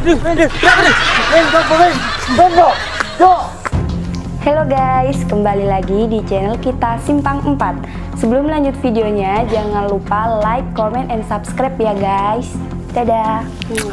Halo guys, kembali lagi di channel kita Simpang Empat. Sebelum lanjut videonya, jangan lupa like, comment, and subscribe ya guys. Dadah. No.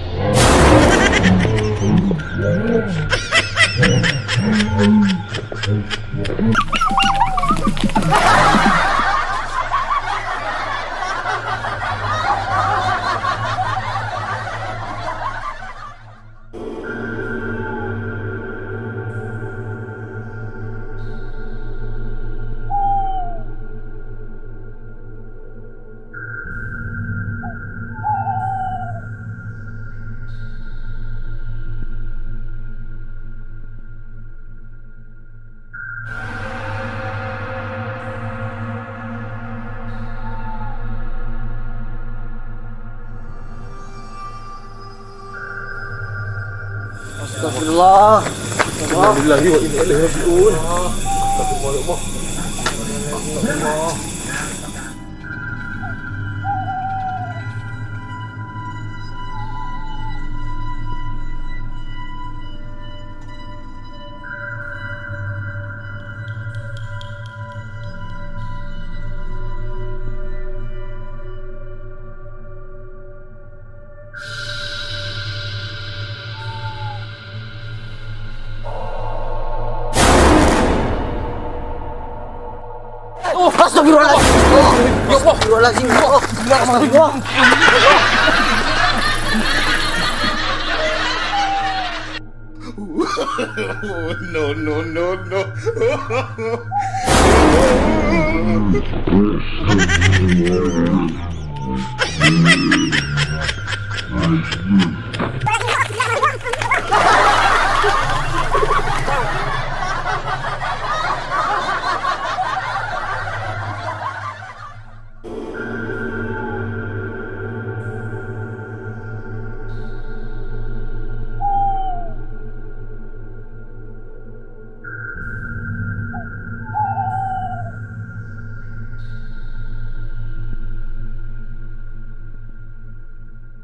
Astagfirullah. Alhamdulillah wa inna ilaihi raji'un. Astagfirullah. Astagfirullah. Astagfirullahaladzim. No.